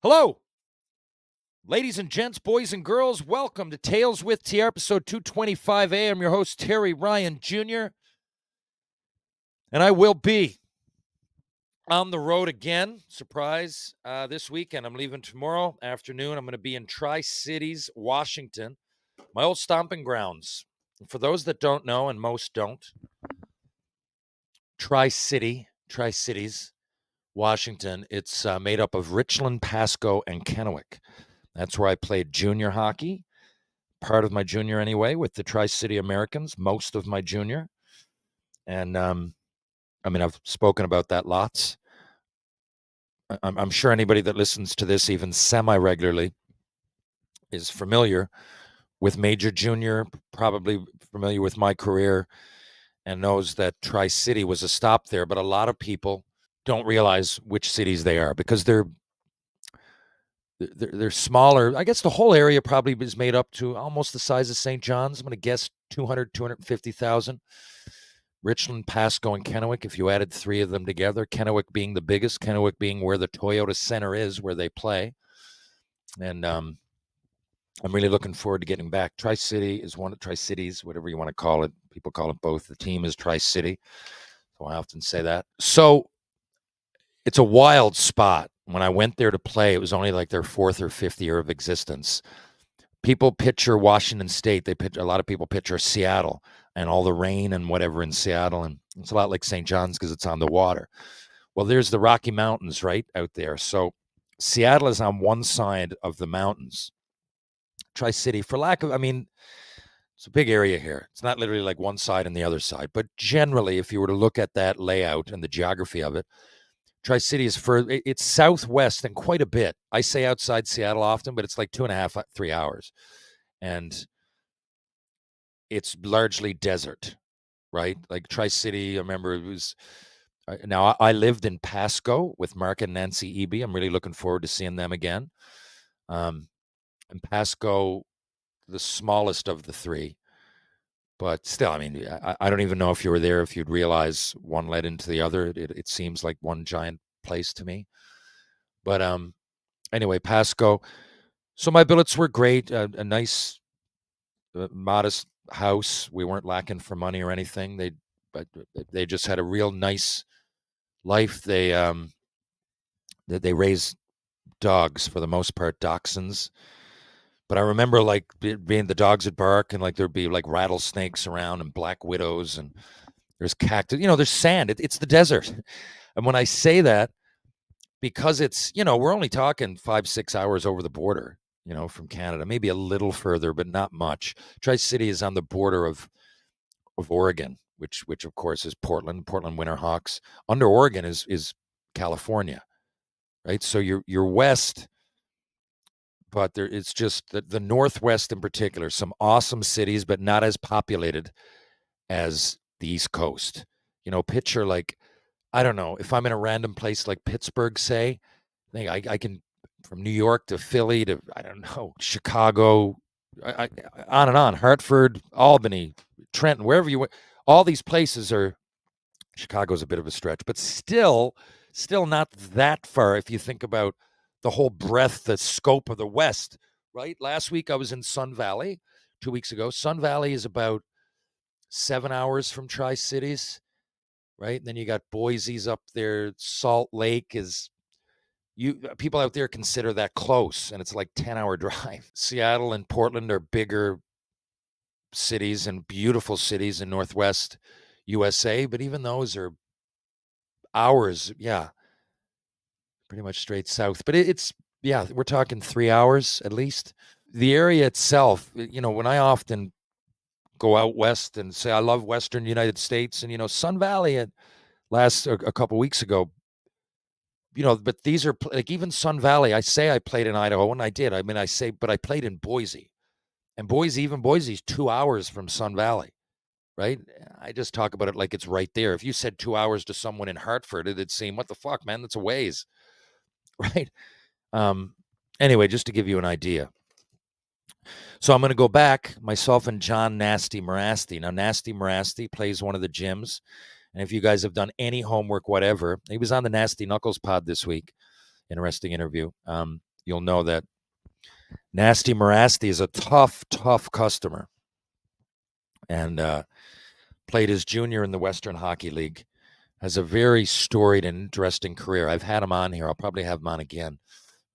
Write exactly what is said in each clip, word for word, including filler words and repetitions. Hello, ladies and gents, boys and girls. Welcome to Tales with T R, episode two twenty-five A. I'm your host, Terry Ryan Junior, and I will be on the road again. Surprise, uh, this weekend. I'm leaving tomorrow afternoon. I'm going to be in Tri-Cities, Washington, my old stomping grounds. And for those that don't know, and most don't, Tri-City, Tri-Cities, Washington, it's uh, made up of Richland, Pasco, and Kennewick. That's where I played junior hockey, part of my junior anyway, with the Tri-City Americans, most of my junior. And, um, I mean, I've spoken about that lots. I I'm sure anybody that listens to this even semi-regularly is familiar with Major Junior, probably familiar with my career, and knows that Tri-City was a stop there. But a lot of people don't realize which cities they are because they're, they're they're smaller. I guess the whole area probably is made up to almost the size of Saint John's. I'm going to guess two hundred, two hundred fifty thousand. Richland, Pasco, and Kennewick, if you added three of them together, Kennewick being the biggest, Kennewick being where the Toyota Center is, where they play. And um, I'm really looking forward to getting back. Tri-City is one of Tri-Cities, whatever you want to call it. People call it both. The team is Tri-City, so I often say that. So it's a wild spot. When I went there to play, it was only like their fourth or fifth year of existence. People picture Washington State. They picture, a lot of people picture Seattle and all the rain and whatever in Seattle. And it's a lot like Saint John's because it's on the water. Well, there's the Rocky Mountains right out there. So Seattle is on one side of the mountains. Tri-City, for lack of, I mean, it's a big area here. It's not literally like one side and the other side. But generally, if you were to look at that layout and the geography of it, Tri-City is further, it's southwest and quite a bit. I say outside Seattle often, but it's like two and a half, three hours. And it's largely desert, right? Like Tri-City, I remember it was, now I lived in Pasco with Mark and Nancy Eby. I'm really looking forward to seeing them again. Um, and Pasco, the smallest of the three. But still, I mean, I, I don't even know if you were there, if you'd realize one led into the other. It, it seems like one giant place to me. But um, anyway, Pasco. So my billets were great, a, a nice, uh, modest house. We weren't lacking for money or anything. They, but they just had a real nice life. They, um, they, they raised dogs for the most part, dachshunds. But I remember, like, being the dogs would bark and, like, there'd be, like, rattlesnakes around and black widows and there's cactus. You know, there's sand. It, it's the desert. And when I say that, because it's, you know, we're only talking five, six hours over the border, you know, from Canada. Maybe a little further, but not much. Tri-City is on the border of of Oregon, which, which of course, is Portland, Portland Winterhawks. Under Oregon is is California, right? So you're you're west. But there, it's just the, the Northwest in particular, some awesome cities, but not as populated as the East Coast. You know, picture like, I don't know, if I'm in a random place like Pittsburgh, say, I, I can, from New York to Philly to, I don't know, Chicago, I, I, on and on, Hartford, Albany, Trenton, wherever you went. All these places are, Chicago's a bit of a stretch, but still, still not that far if you think about the whole breadth, the scope of the West, right? Last week I was in Sun Valley, two weeks ago. Sun Valley is about seven hours from Tri-Cities, right? And then you got Boise's up there. Salt Lake is, you people out there consider that close, and it's like ten-hour drive. Seattle and Portland are bigger cities and beautiful cities in Northwest U S A, but even those are hours, yeah. Pretty much straight south, but it, it's, yeah, we're talking three hours at least. The area itself, you know, when I often go out west and say I love Western United States and, you know, Sun Valley at last a, a couple weeks ago, you know, but these are like even Sun Valley. I say I played in Idaho and I did. I mean, I say, but I played in Boise and Boise, even Boise's two hours from Sun Valley, right? I just talk about it like it's right there. If you said two hours to someone in Hartford, it'd seem, what the fuck, man, that's a ways. Right. Um, anyway, just to give you an idea. So I'm going to go back, myself and John Nasty Marasty. Now, Nasty Marasty plays one of the gyms. And if you guys have done any homework, whatever, he was on the Nasty Knuckles pod this week. Interesting interview. Um, you'll know that Nasty Marasty is a tough, tough customer, and uh, played his junior in the Western Hockey League. Has a very storied and interesting career. I've had him on here. I'll probably have him on again.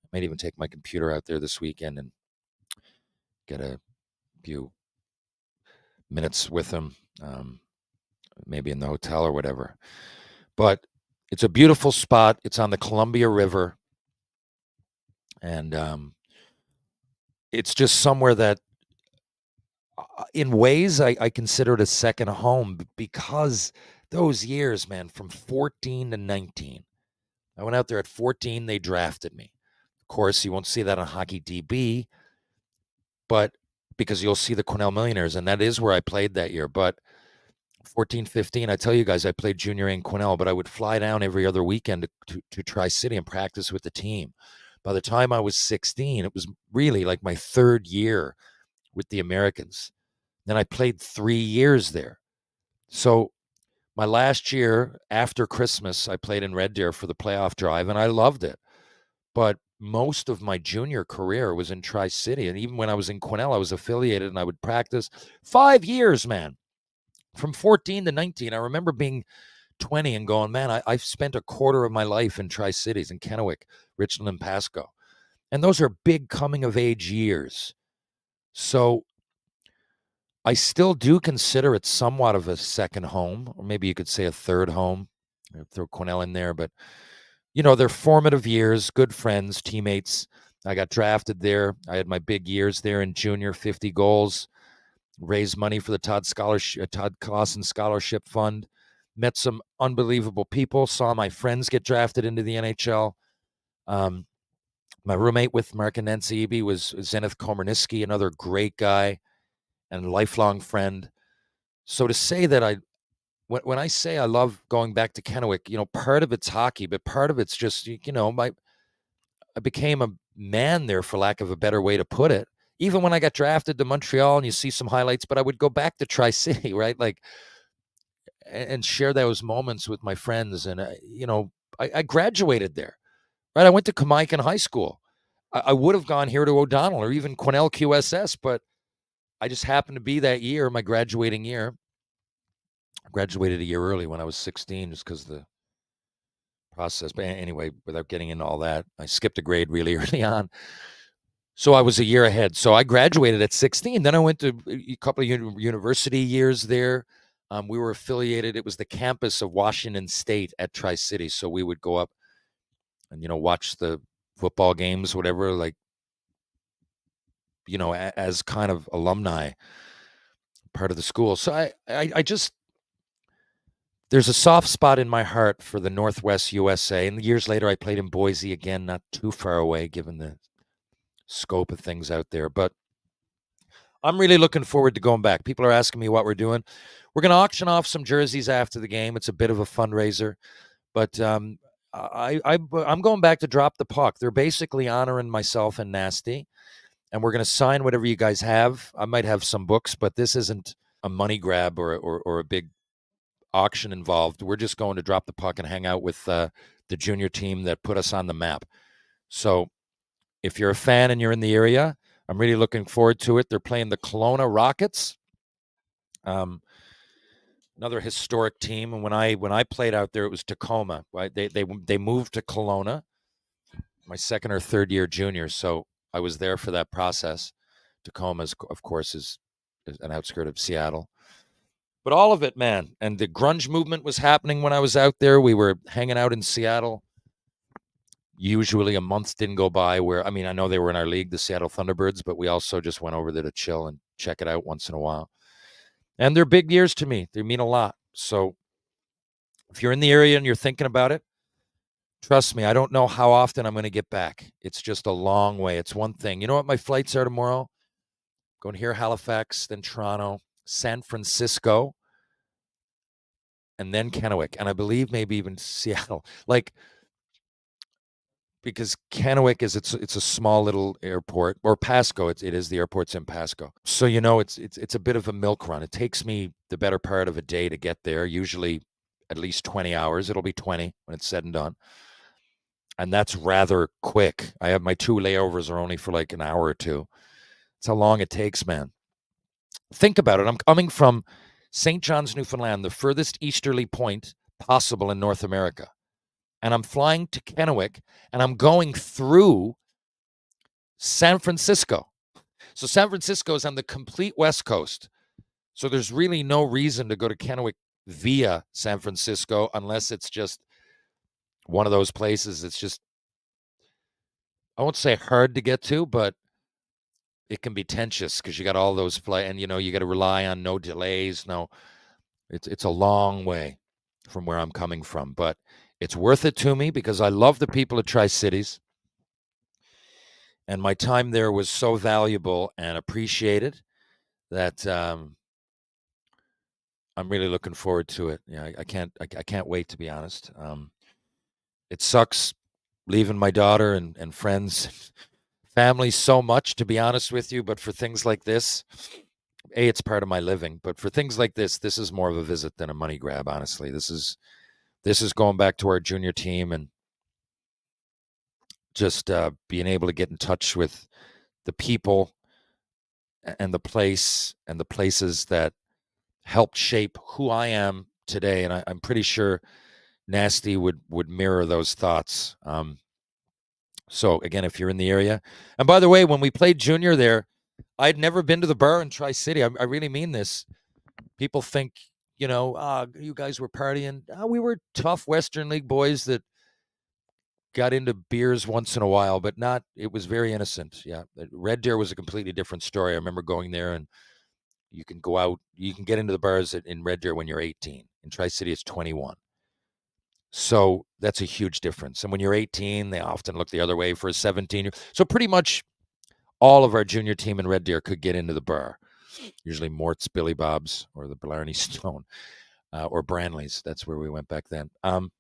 I might even take my computer out there this weekend and get a few minutes with him, um, maybe in the hotel or whatever. But it's a beautiful spot. It's on the Columbia River. And um, it's just somewhere that, in ways, I, I consider it a second home, because those years, man, from fourteen to nineteen, I went out there at fourteen. They drafted me. Of course, you won't see that on Hockey D B, but because you'll see the Quesnel Millionaires, and that is where I played that year. But fourteen, fifteen, I tell you guys, I played junior in Quesnel, but I would fly down every other weekend to, to, to Tri-City and practice with the team. By the time I was sixteen, it was really like my third year with the Americans. Then I played three years there. So my last year after Christmas, I played in Red Deer for the playoff drive, and I loved it. But most of my junior career was in Tri-City, and even when I was in Quesnel, I was affiliated, and I would practice five years, man, from fourteen to nineteen. I remember being twenty and going, man, I, I've spent a quarter of my life in Tri-Cities, in Kennewick, Richland, and Pasco. And those are big coming-of-age years. So I still do consider it somewhat of a second home, or maybe you could say a third home. I'll throw Quesnel in there, but, you know, they're formative years, good friends, teammates. I got drafted there. I had my big years there in junior, fifty goals, raised money for the Todd Scholarship, Todd Klassen Scholarship Fund, met some unbelievable people, saw my friends get drafted into the N H L. Um, my roommate with Mark and Nancy Eby was Zenith Komerniski, another great guy and lifelong friend. So to say that I, when, when I say I love going back to Kennewick, you know, part of it's hockey, but part of it's just, you know, my, I became a man there, for lack of a better way to put it. Even when I got drafted to Montreal, and you see some highlights, but I would go back to Tri-City, right? Like, and, and share those moments with my friends. And, uh, you know, I, I graduated there, right? I went to Kamiakin High School. I, I would have gone here to O'Donnell or even Quesnel Q S S, but I just happened to be that year, my graduating year. I graduated a year early when I was sixteen, just because of the process. But anyway, without getting into all that, I skipped a grade really early on. So I was a year ahead. So I graduated at sixteen. Then I went to a couple of university years there. Um, we were affiliated. It was the campus of Washington State at Tri-City. So we would go up and, you know, watch the football games, whatever, like, you know, as kind of alumni, part of the school. So I, I, I just, there's a soft spot in my heart for the Northwest U S A. And years later, I played in Boise again, not too far away, given the scope of things out there. But I'm really looking forward to going back. People are asking me what we're doing. We're going to auction off some jerseys after the game. It's a bit of a fundraiser, but um, I, I, I'm going back to drop the puck. They're basically honoring myself and Nasty. And we're going to sign whatever you guys have. I might have some books, but this isn't a money grab or or, or a big auction involved. We're just going to drop the puck and hang out with uh, the junior team that put us on the map. So if you're a fan and you're in the area, I'm really looking forward to it. They're playing the Kelowna Rockets, um, another historic team. And when I when I played out there, it was Tacoma. Right? They they they moved to Kelowna, my second or third year junior. So I was there for that process. Tacoma, is, of course, is, is an outskirt of Seattle. But all of it, man. And the grunge movement was happening when I was out there. We were hanging out in Seattle. Usually a month didn't go by where, I mean, I know they were in our league, the Seattle Thunderbirds, but we also just went over there to chill and check it out once in a while. And they're big years to me. They mean a lot. So if you're in the area and you're thinking about it, trust me, I don't know how often I'm going to get back. It's just a long way. It's one thing. You know what my flights are tomorrow? Going here, Halifax, then Toronto, San Francisco, and then Kennewick. And I believe maybe even Seattle. Like, because Kennewick is, it's it's a small little airport. Or Pasco, it, it is. The airport's in Pasco. So, you know, it's it's it's a bit of a milk run. It takes me the better part of a day to get there, usually at least twenty hours. It'll be twenty when it's said and done. and that's rather quick. I have my two layovers are only for like an hour or two. That's how long it takes, man. Think about it. I'm coming from Saint John's, Newfoundland, the furthest easterly point possible in North America. And I'm flying to Kennewick, and I'm going through San Francisco. So San Francisco is on the complete West Coast. So there's really no reason to go to Kennewick via San Francisco unless it's just one of those places. It's just, I won't say hard to get to, but it can be tenuous because you got all those flights, and, you know, you got to rely on no delays. No, it's, it's a long way from where I'm coming from, but it's worth it to me because I love the people at Tri-Cities. And my time there was so valuable and appreciated that um, I'm really looking forward to it. Yeah, you know, I, I can't, I, I can't wait, to be honest. Um, it sucks leaving my daughter and, and friends, family so much, to be honest with you. But for things like this, A, it's part of my living. But for things like this, this is more of a visit than a money grab. Honestly, this is, this is going back to our junior team and just uh, being able to get in touch with the people and the place and the places that helped shape who I am today. And I, I'm pretty sure Nasty would, would mirror those thoughts. Um, so again, if you're in the area, and by the way, when we played junior there, I'd never been to the bar in Tri-City. I, I really mean this. People think, you know, uh, you guys were partying. Uh, we were tough Western League boys that got into beers once in a while, but not, it was very innocent. Yeah. Red Deer was a completely different story. I remember going there, and you can go out, you can get into the bars in Red Deer when you're eighteen. In Tri-City, it's twenty-one. So that's a huge difference. And when you're eighteen, they often look the other way for a seventeen year. So pretty much all of our junior team in Red Deer could get into the bar. Usually Mort's, Billy Bob's, or the Blarney Stone, uh, or Branley's. That's where we went back then. Um,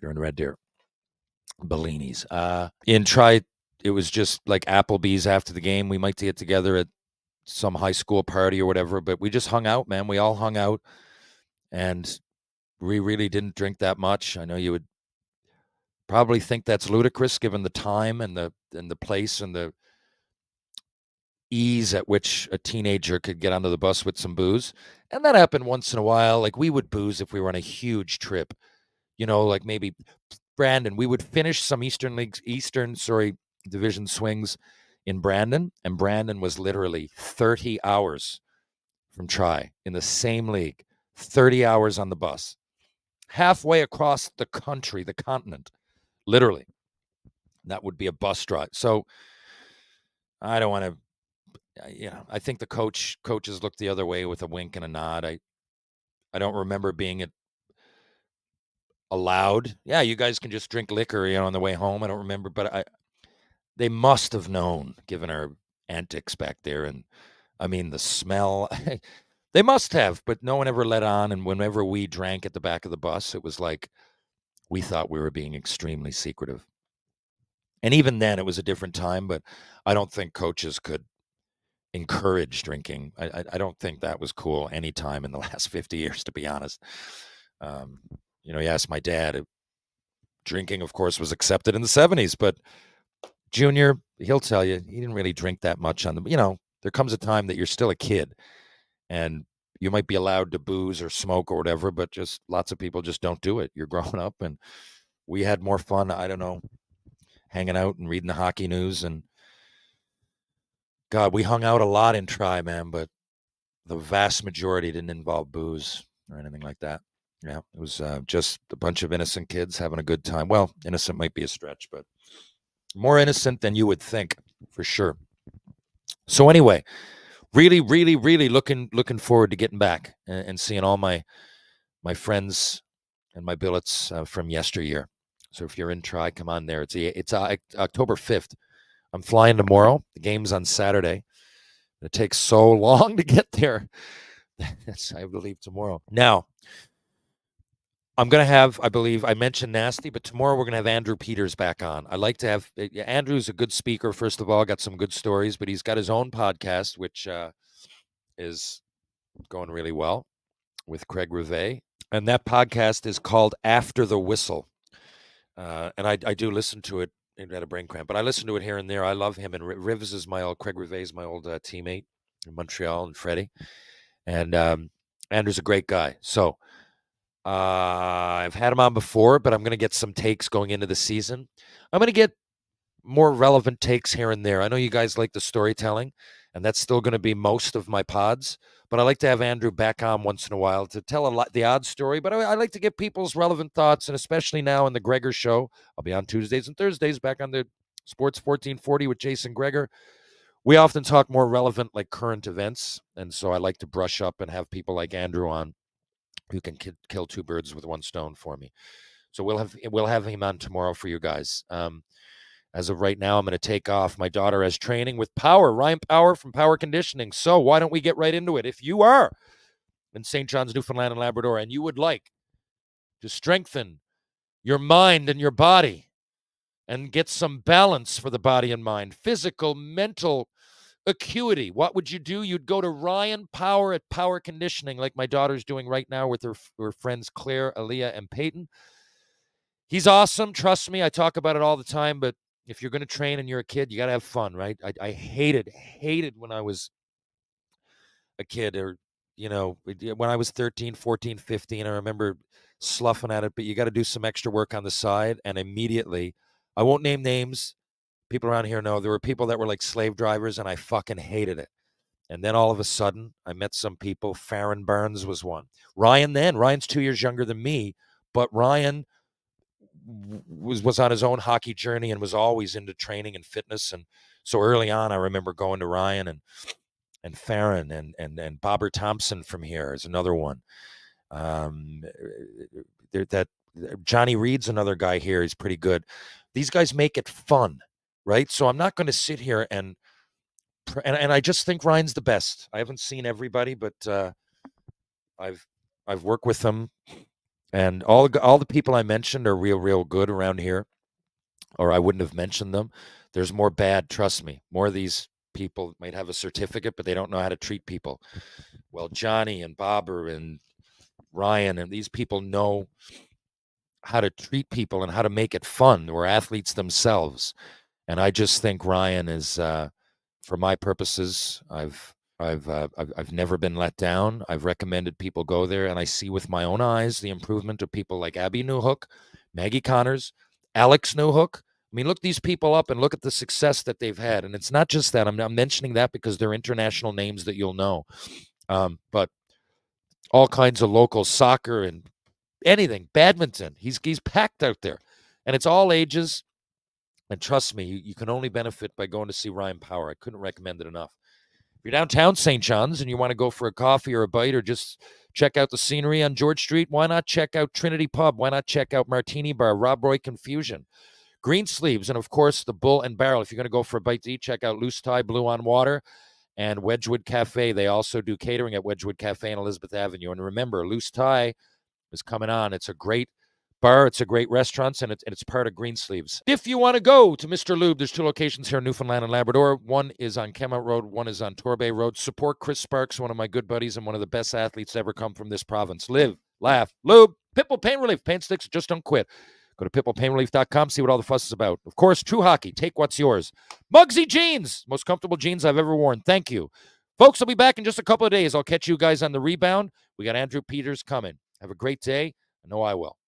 you're in Red Deer. Bellini's. Uh, in Tri, it was just like Applebee's after the game. We might get together at some high school party or whatever, but we just hung out, man. We all hung out, and we really didn't drink that much. I know you would probably think that's ludicrous given the time and the and the place and the ease at which a teenager could get onto the bus with some booze. And that happened once in a while. Like, we would booze if we were on a huge trip, you know, like maybe Brandon. We would finish some Eastern Leagues, Eastern, sorry, division swings in Brandon, and Brandon was literally thirty hours from Tri in the same league, thirty hours on the bus, halfway across the country, the continent, literally. That would be a bus drive. So I don't want to, you know, I think the coach coaches looked the other way with a wink and a nod. I, I don't remember being at allowed. Yeah, you guys can just drink liquor, you know, on the way home. I don't remember, but I, they must have known, given our antics back there. And I mean, the smell, they must have, but no one ever let on. And whenever we drank at the back of the bus, it was like, we thought we were being extremely secretive. And even then it was a different time, but I don't think coaches could encourage drinking. I, I, I don't think that was cool any time in the last fifty years, to be honest. Um, You know, you asked my dad, drinking, of course, was accepted in the seventies, but Junior, he'll tell you, he didn't really drink that much on the, you know, there comes a time that you're still a kid and you might be allowed to booze or smoke or whatever, but just lots of people just don't do it. You're growing up, and we had more fun, I don't know, hanging out and reading the hockey news. And God, we hung out a lot in Tri, man, but the vast majority didn't involve booze or anything like that. Yeah, it was uh, just a bunch of innocent kids having a good time. Well, innocent might be a stretch, but more innocent than you would think, for sure. So anyway, really, really, really looking looking forward to getting back and, and seeing all my my friends and my billets uh, from yesteryear. So if you're in Tri, come on there. It's a, it's a, October fifth. I'm flying tomorrow. The game's on Saturday. It takes so long to get there. I believe tomorrow. Now, I'm going to have, I believe, I mentioned Nasty, but tomorrow we're going to have Andrew Peters back on. I like to have, Andrew's a good speaker, first of all, got some good stories, but he's got his own podcast, which uh, is going really well with Craig Rivet. And that podcast is called After the Whistle. Uh, and I, I do listen to it. I had a brain cramp, but I listen to it here and there. I love him. And Rivers is my old, Craig Rivet is my old uh, teammate in Montreal, and Freddie. And um, Andrew's a great guy. So uh, I've had him on before, but I'm going to get some takes going into the season. I'm going to get more relevant takes here and there. I know you guys like the storytelling, and that's still going to be most of my pods. But I like to have Andrew back on once in a while to tell a lot the odd story. But I, I like to get people's relevant thoughts, and especially now in the Gregor Show. I'll be on Tuesdays and Thursdays back on the Sports fourteen forty with Jason Gregor. We often talk more relevant, like current events, and so I like to brush up and have people like Andrew on, who can ki kill two birds with one stone for me. So we'll have we'll have him on tomorrow for you guys. Um, As of right now, I'm going to take off. My daughter has training with Power, Ryan Power from Power Conditioning. So why don't we get right into it? If you are in Saint John's, Newfoundland and Labrador, and you would like to strengthen your mind and your body and get some balance for the body and mind, physical, mental acuity, what would you do? You'd go to Ryan Power at Power Conditioning, like my daughter's doing right now with her, her friends Claire, Aaliyah, and Peyton. He's awesome. Trust me. I talk about it all the time, but if you're going to train and you're a kid, you got to have fun, right? I, I hated, hated when I was a kid, or, you know, when I was thirteen, fourteen, fifteen, I remember sloughing at it, but you got to do some extra work on the side. And immediately, I won't name names. People around here know there were people that were like slave drivers, and I fucking hated it. And then all of a sudden, I met some people. Farron Burns was one. Ryan then, Ryan's two years younger than me, but Ryan was was on his own hockey journey and was always into training and fitness. And so early on, I remember going to Ryan and and Farron and and and Bobber Thompson from here is another one. Um, there that Johnny Reed's another guy here. He's pretty good. These guys make it fun, right? So I'm not going to sit here and, and and I just think Ryan's the best. I haven't seen everybody, but uh, I've I've worked with them. And all, all the people I mentioned are real, real good around here, or I wouldn't have mentioned them. There's more bad, trust me. More of these people might have a certificate, but they don't know how to treat people. Well, Johnny and Bobber and Ryan and these people know how to treat people and how to make it fun. We're athletes themselves. And I just think Ryan is, uh, for my purposes, I've... I've, uh, I've I've never been let down. I've recommended people go there, and I see with my own eyes the improvement of people like Abby Newhook, Maggie Connors, Alex Newhook. I mean, look these people up and look at the success that they've had. And it's not just that. I'm, I'm mentioning that because they're international names that you'll know. Um, but all kinds of local soccer and anything, badminton. He's, he's packed out there. And it's all ages. And trust me, you, you can only benefit by going to see Ryan Power. I couldn't recommend it enough. If you're downtown Saint John's and you want to go for a coffee or a bite or just check out the scenery on George Street, why not check out Trinity Pub? Why not check out Martini Bar, Rob Roy Confusion, Green Sleeves, and, of course, the Bull and Barrel. If you're going to go for a bite to eat, check out Loose Tie, Blue on Water, and Wedgwood Cafe. They also do catering at Wedgwood Cafe on Elizabeth Avenue. And remember, Loose Tie is coming on. It's a great bar. It's a great restaurant, and it's, and it's part of Green Sleeves. If you want to go to Mister Lube, there's two locations here in Newfoundland and Labrador. One is on Kemah Road. One is on Torbay Road. Support Chris Sparks, one of my good buddies and one of the best athletes to ever come from this province. Live, laugh, lube. Pitbull Pain Relief. Pain sticks just don't quit. Go to pitbull pain relief dot com. See what all the fuss is about. Of course, True Hockey. Take what's yours. Mugsy Jeans. Most comfortable jeans I've ever worn. Thank you. Folks, I'll be back in just a couple of days. I'll catch you guys on the rebound. We got Andrew Peters coming. Have a great day. I know I will.